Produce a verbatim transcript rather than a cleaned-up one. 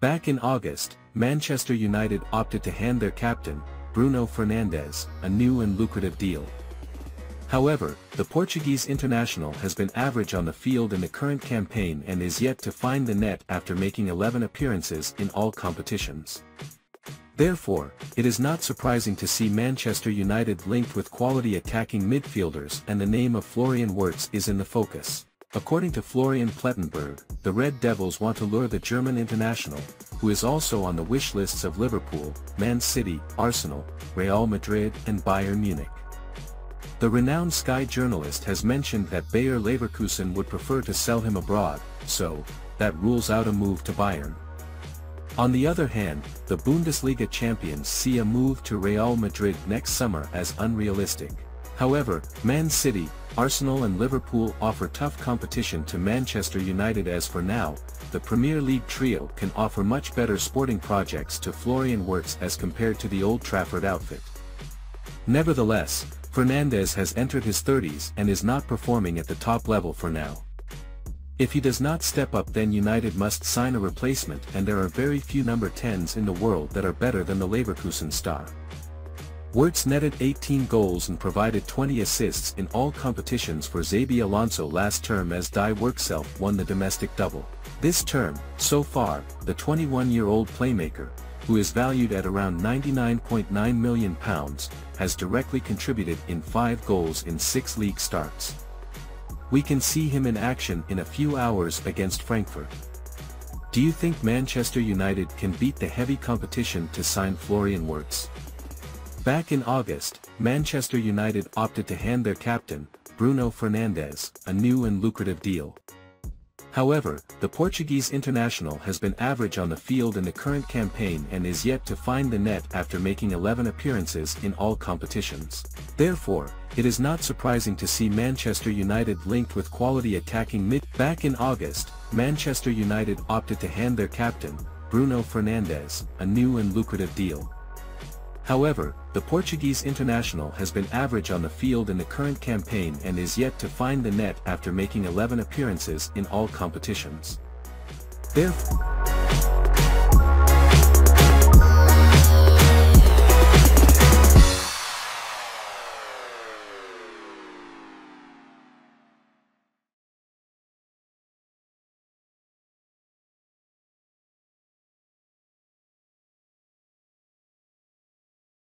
Back in August, Manchester United opted to hand their captain, Bruno Fernandes, a new and lucrative deal. However, the Portuguese international has been average on the field in the current campaign and is yet to find the net after making eleven appearances in all competitions. Therefore, it is not surprising to see Manchester United linked with quality attacking midfielders, and the name of Florian Wirtz is in the focus. According to Florian Plettenberg, the Red Devils want to lure the German international, who is also on the wish lists of Liverpool, Man City, Arsenal, Real Madrid and Bayern Munich. The renowned Sky journalist has mentioned that Bayer Leverkusen would prefer to sell him abroad, so that rules out a move to Bayern. On the other hand, the Bundesliga champions see a move to Real Madrid next summer as unrealistic. However, Man City, Arsenal and Liverpool offer tough competition to Manchester United, as for now, the Premier League trio can offer much better sporting projects to Florian Wirtz as compared to the Old Trafford outfit. Nevertheless, Fernandes has entered his thirties and is not performing at the top level for now. If he does not step up, then United must sign a replacement, and there are very few number tens in the world that are better than the Leverkusen star. Wirtz netted eighteen goals and provided twenty assists in all competitions for Xabi Alonso last term, as Die Werkself won the domestic double. This term, so far, the twenty-one-year-old playmaker, who is valued at around ninety-nine point nine million pounds, has directly contributed in five goals in six league starts. We can see him in action in a few hours against Frankfurt. Do you think Manchester United can beat the heavy competition to sign Florian Wirtz? Back in August, Manchester United opted to hand their captain, Bruno Fernandes, a new and lucrative deal. However, the Portuguese international has been average on the field in the current campaign and is yet to find the net after making eleven appearances in all competitions. Therefore, it is not surprising to see Manchester United linked with quality attacking mid. Back in August, Manchester United opted to hand their captain, Bruno Fernandes, a new and lucrative deal. However, the Portuguese international has been average on the field in the current campaign and is yet to find the net after making eleven appearances in all competitions. Therefore,